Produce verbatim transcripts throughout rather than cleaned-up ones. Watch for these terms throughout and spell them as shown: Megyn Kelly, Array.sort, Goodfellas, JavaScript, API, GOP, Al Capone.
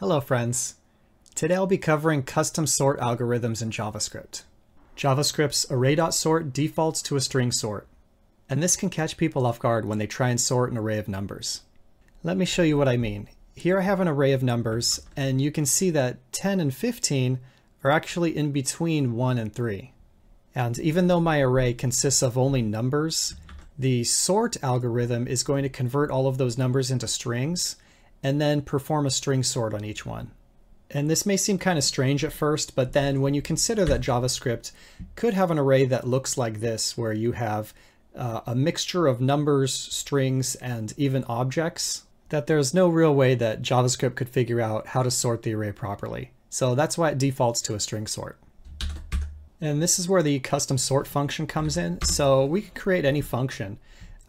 Hello friends. Today I'll be covering custom sort algorithms in JavaScript. JavaScript's Array.sort defaults to a string sort, and this can catch people off guard when they try and sort an array of numbers. Let me show you what I mean. Here I have an array of numbers, and you can see that ten and fifteen are actually in between one and three. And even though my array consists of only numbers, the sort algorithm is going to convert all of those numbers into strings and then perform a string sort on each one. And this may seem kind of strange at first, but then when you consider that JavaScript could have an array that looks like this, where you have uh, a mixture of numbers, strings, and even objects, that there's no real way that JavaScript could figure out how to sort the array properly. So that's why it defaults to a string sort. And this is where the custom sort function comes in. So we can create any function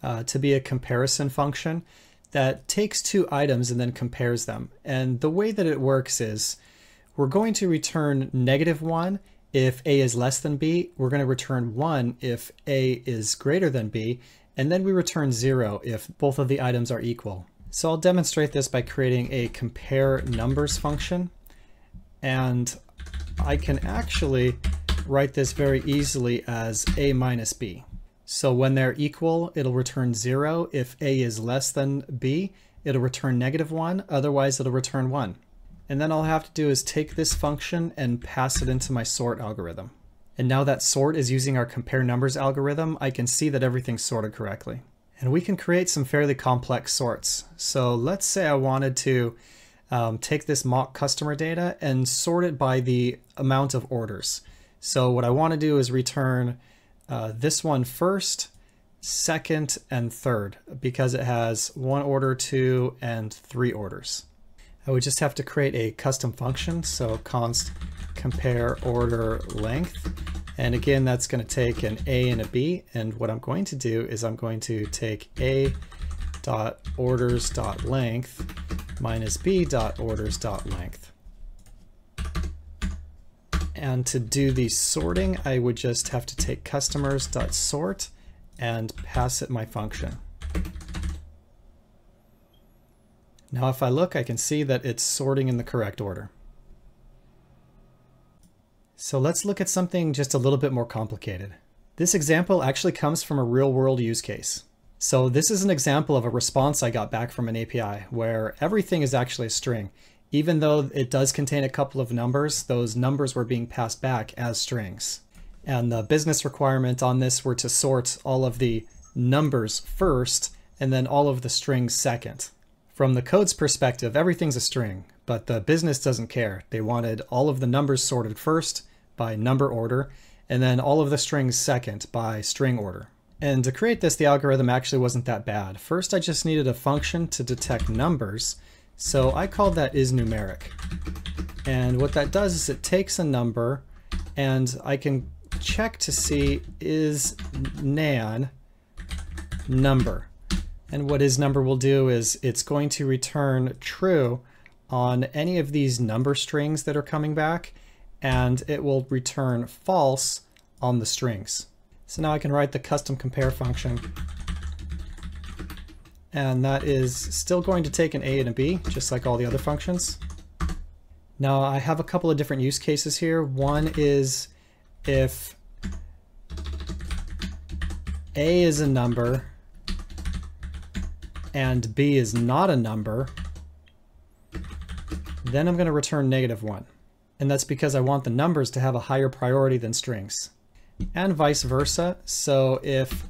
uh, to be a comparison function that takes two items and then compares them. And the way that it works is we're going to return negative one if A is less than B. We're going to return one if A is greater than B. And then we return zero if both of the items are equal. So I'll demonstrate this by creating a compare numbers function. And I can actually write this very easily as A minus B. So when they're equal, it'll return zero. If A is less than B, it'll return negative one. Otherwise, it'll return one. And then all I have to do is take this function and pass it into my sort algorithm. And now that sort is using our compare numbers algorithm, I can see that everything's sorted correctly. And we can create some fairly complex sorts. So let's say I wanted to um, take this mock customer data and sort it by the amount of orders. So what I want to do is return uh, this one first, second, and third, because it has one order, two, and three orders. I would just have to create a custom function, so const compare order length. And again, that's going to take an A and a B. And what I'm going to do is I'm going to take A dot orders dot length minus B dot orders dot length. And to do the sorting, I would just have to take customers.sort and pass it my function. Now if I look, I can see that it's sorting in the correct order. So let's look at something just a little bit more complicated. This example actually comes from a real-world use case. So this is an example of a response I got back from an A P I where everything is actually a string. Even though it does contain a couple of numbers, those numbers were being passed back as strings. And the business requirement on this were to sort all of the numbers first and then all of the strings second. From the code's perspective, everything's a string, but the business doesn't care. They wanted all of the numbers sorted first by number order and then all of the strings second by string order. And to create this, the algorithm actually wasn't that bad. First, I just needed a function to detect numbers. So I call that isNumeric. And what that does is it takes a number and I can check to see is nan number. And what isNumber will do is it's going to return true on any of these number strings that are coming back, and it will return false on the strings. So now I can write the custom compare function. And that is still going to take an A and a B, just like all the other functions. Now I have a couple of different use cases here. One is if A is a number and B is not a number, then I'm going to return negative one. And that's because I want the numbers to have a higher priority than strings. And vice versa. So if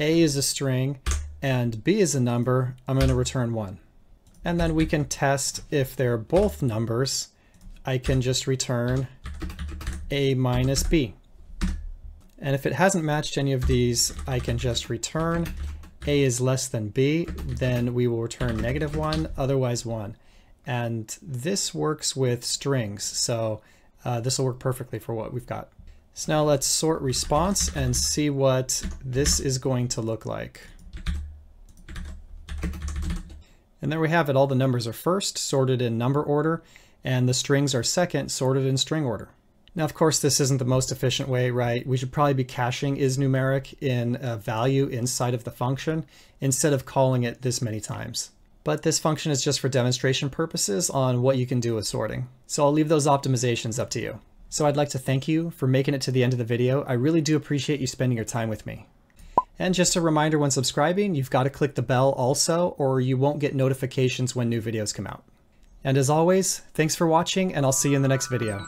A is a string and B is a number, I'm going to return one. And then we can test if they're both numbers. I can just return A minus B. And if it hasn't matched any of these, I can just return A is less than B, then we will return negative one, otherwise one. And this works with strings, so uh, this will work perfectly for what we've got. So now let's sort response and see what this is going to look like. And there we have it. All the numbers are first, sorted in number order, and the strings are second, sorted in string order. Now, of course, this isn't the most efficient way, right? We should probably be caching isNumeric in a value inside of the function instead of calling it this many times. but this function is just for demonstration purposes on what you can do with sorting. So I'll leave those optimizations up to you. So I'd like to thank you for making it to the end of the video. I really do appreciate you spending your time with me. And just a reminder, when subscribing, you've got to click the bell also, or you won't get notifications when new videos come out. And as always, thanks for watching, and I'll see you in the next video.